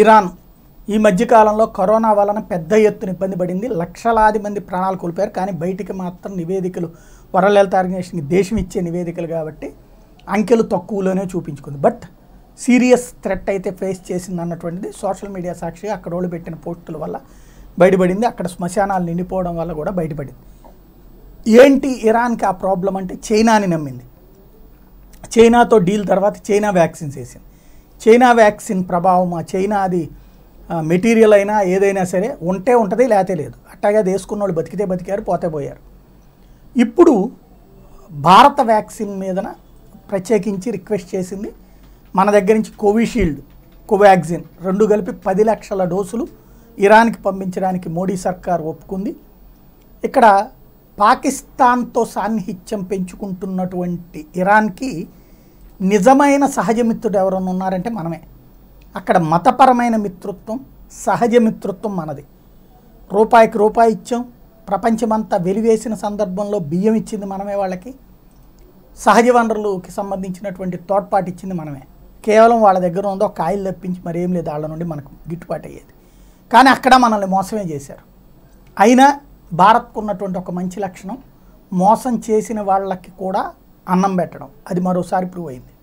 Iran ఈ మధ్య కాలంలో కరోనా వలన పెద్ద ఎత్తున ఇబ్బంది పడింది. లక్షలాది మంది ప్రాణాలు కోల్పోయారు. కానీ బయటికి మాత్రం నివేదికలు వరల్డ్ హెల్త్ ఆర్గనైజేషన్కి దేశం ఇచ్చే నివేదికలు కాబట్టి అంకెలు తక్కువలోనే చూపించుకుంది. బట్ సీరియస్ థ్రెట్ అయితే ఫేస్ చేసింది అన్నటువంటిది సోషల్ మీడియా సాక్షి అక్కడ వాళ్ళు పెట్టిన పోస్టుల వల్ల బయటపడింది. అక్కడ శ్మశానాలు నిండిపోవడం వల్ల కూడా బయటపడింది. ఏంటి ఇరాన్కి ఆ ప్రాబ్లం అంటే చైనాని నమ్మింది. చైనాతో డీల్ తర్వాత చైనా వ్యాక్సిన్స్ వేసింది. చైనా వ్యాక్సిన్ ప్రభావం ఆ చైనా అది మెటీరియల్ అయినా ఏదైనా సరే ఉంటే ఉంటుంది, లేతే లేదు. అట్టాగా వేసుకున్న వాళ్ళు బతికితే బతికారు, పోతే పోయారు. ఇప్పుడు భారత వ్యాక్సిన్ మీదన ప్రత్యేకించి రిక్వెస్ట్ చేసింది. మన దగ్గర నుంచి కోవిషీల్డ్, కోవాక్సిన్ రెండు కలిపి 10 లక్షల డోసులు ఇరాన్కి పంపించడానికి మోడీ సర్కార్ ఒప్పుకుంది. ఇక్కడ పాకిస్తాన్తో సాన్నిహిత్యం పెంచుకుంటున్నటువంటి ఇరాన్కి నిజమైన సహజ మిత్రుడు ఎవరైనా ఉన్నారంటే మనమే. అక్కడ మతపరమైన మిత్రత్వం, సహజ మిత్రత్వం మనది. రూపాయికి రూపాయి ఇచ్చాం. ప్రపంచమంతా వెలివేసిన సందర్భంలో బియ్యం ఇచ్చింది మనమే. వాళ్ళకి సహజ వనరులకి సంబంధించినటువంటి తోడ్పాటు ఇచ్చింది మనమే. కేవలం వాళ్ళ దగ్గర ఉందో ఒక ఆయిల్ తప్పించి మరేం లేదు. వాళ్ళ నుండి మనకు గిట్టుబాటు అయ్యేది. కానీ అక్కడ మనల్ని మోసమే చేశారు. అయినా భారత్కు ఉన్నటువంటి ఒక మంచి లక్షణం మోసం చేసిన వాళ్ళకి కూడా అన్నం పెట్టడం. అది మరోసారి ప్రూవ్ అయింది.